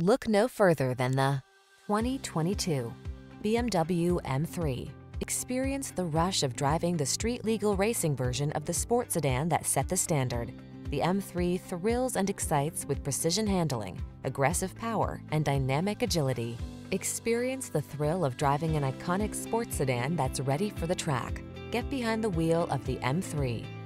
Look no further than the 2022 BMW M3. Experience the rush of driving the street-legal racing version of the sports sedan that set the standard. The M3 thrills and excites with precision handling, aggressive power, and dynamic agility. Experience the thrill of driving an iconic sports sedan that's ready for the track. Get behind the wheel of the M3.